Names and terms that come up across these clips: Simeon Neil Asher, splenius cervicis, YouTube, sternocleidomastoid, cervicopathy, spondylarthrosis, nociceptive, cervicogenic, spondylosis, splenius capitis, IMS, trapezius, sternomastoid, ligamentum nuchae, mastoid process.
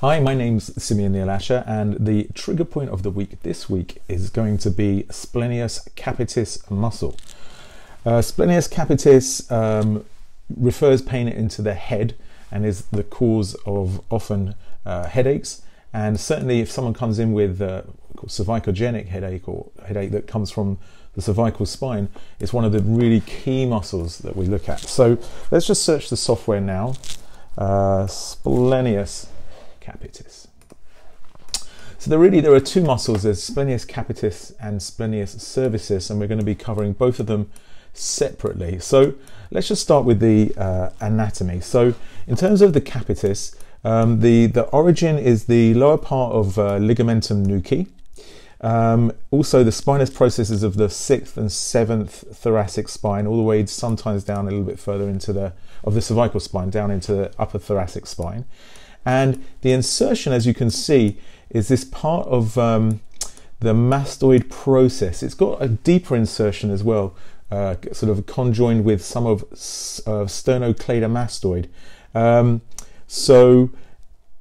Hi, my name's Simeon Neil Asher, and the trigger point of the week this week is going to be splenius capitis muscle. Splenius capitis refers pain into the head and is the cause of often headaches. And certainly if someone comes in with cervicogenic headache or headache that comes from the cervical spine, it's one of the really key muscles that we look at. So let's just search the software now. Splenius capitis. So there are two muscles, there's splenius capitis and splenius cervicis, and we're going to be covering both of them separately. So let's just start with the anatomy. So in terms of the capitis, the origin is the lower part of ligamentum nuchae. Also the spinous processes of the 6th and 7th thoracic spine, all the way sometimes down a little bit further into the cervical spine, down into the upper thoracic spine. And the insertion, as you can see, is this part of the mastoid process. It's got a deeper insertion as well, sort of conjoined with some of sternocleidomastoid. So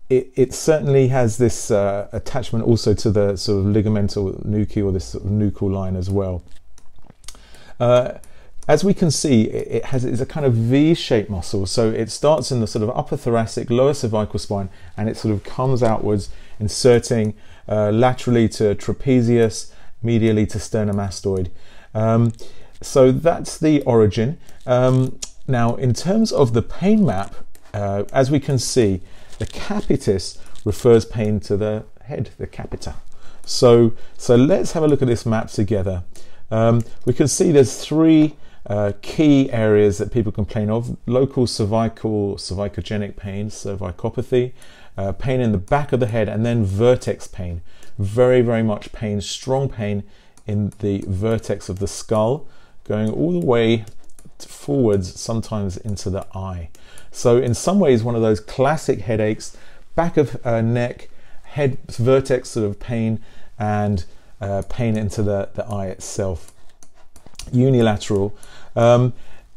it certainly has this attachment also to the sort of ligamental nuchae, or this sort of nuchal line as well. As we can see, it's a kind of V-shaped muscle. So it starts in the sort of upper thoracic, lower cervical spine, and it sort of comes outwards, inserting laterally to trapezius, medially to sternomastoid. So that's the origin. Now, in terms of the pain map, as we can see, the capitis refers pain to the head, the capita. So let's have a look at this map together. We can see there's three key areas that people complain of: local cervical, cervicogenic pain, cervicopathy, pain in the back of the head, and then vertex pain. Very, very much pain, strong pain in the vertex of the skull, going all the way forwards, sometimes into the eye. So in some ways, one of those classic headaches, back of neck, head, vertex sort of pain, and pain into the eye itself. Unilateral.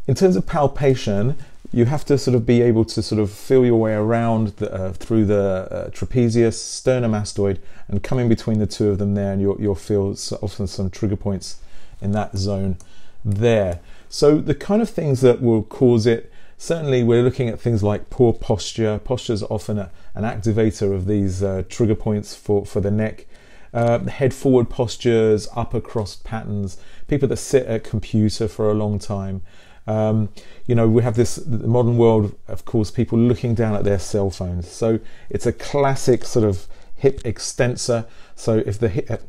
In terms of palpation, you have to sort of be able to sort of feel your way around through the trapezius, sternomastoid, and coming between the two of them there, and you'll feel often some trigger points in that zone there. So the kind of things that will cause it, certainly we're looking at things like poor posture. Posture is often an activator of these trigger points for the neck. Head forward postures, upper cross patterns, people that sit at computer for a long time. You know, we have this modern world, of course, people looking down at their cell phones. So it's a classic sort of hip extensor. So if the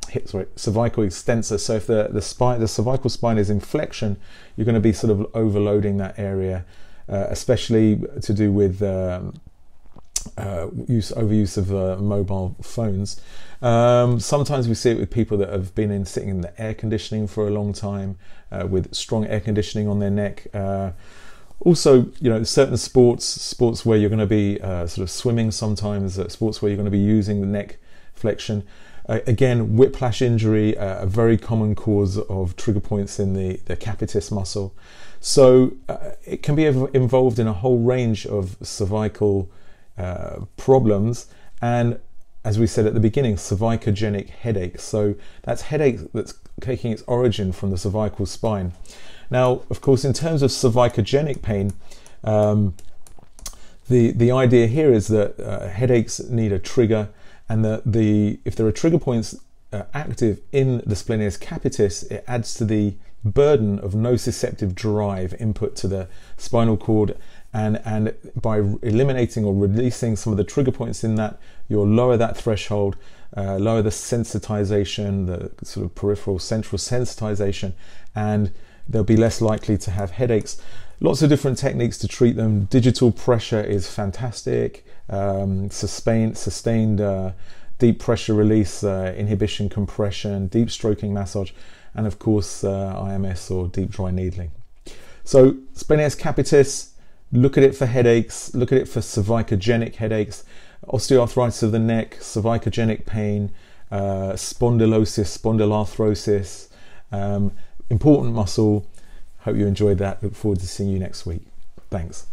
cervical extensor, so if the cervical spine is in flexion, you're going to be sort of overloading that area, especially to do with overuse of mobile phones. Sometimes we see it with people that have been sitting in the air conditioning for a long time, with strong air conditioning on their neck. Also, you know, certain sports where you're going to be sort of swimming sometimes, sports where you're going to be using the neck flexion. Again, whiplash injury, a very common cause of trigger points in the capitis muscle. So it can be involved in a whole range of cervical problems, and as we said at the beginning, cervicogenic headache. So that's headache that's taking its origin from the cervical spine. Now, of course, in terms of cervicogenic pain, the idea here is that headaches need a trigger, and that if there are trigger points active in the splenius capitis, it adds to the burden of nociceptive drive input to the spinal cord, and by eliminating or releasing some of the trigger points in that, you'll lower that threshold, lower the sensitization, the sort of peripheral central sensitization, and they'll be less likely to have headaches. Lots of different techniques to treat them. Digital pressure is fantastic. Sustained deep pressure release, inhibition, compression, deep stroking massage, and of course IMS or deep dry needling. So splenius capitis, look at it for headaches, look at it for cervicogenic headaches, osteoarthritis of the neck, cervicogenic pain, spondylosis, spondylarthrosis, important muscle. Hope you enjoyed that. Look forward to seeing you next week. Thanks.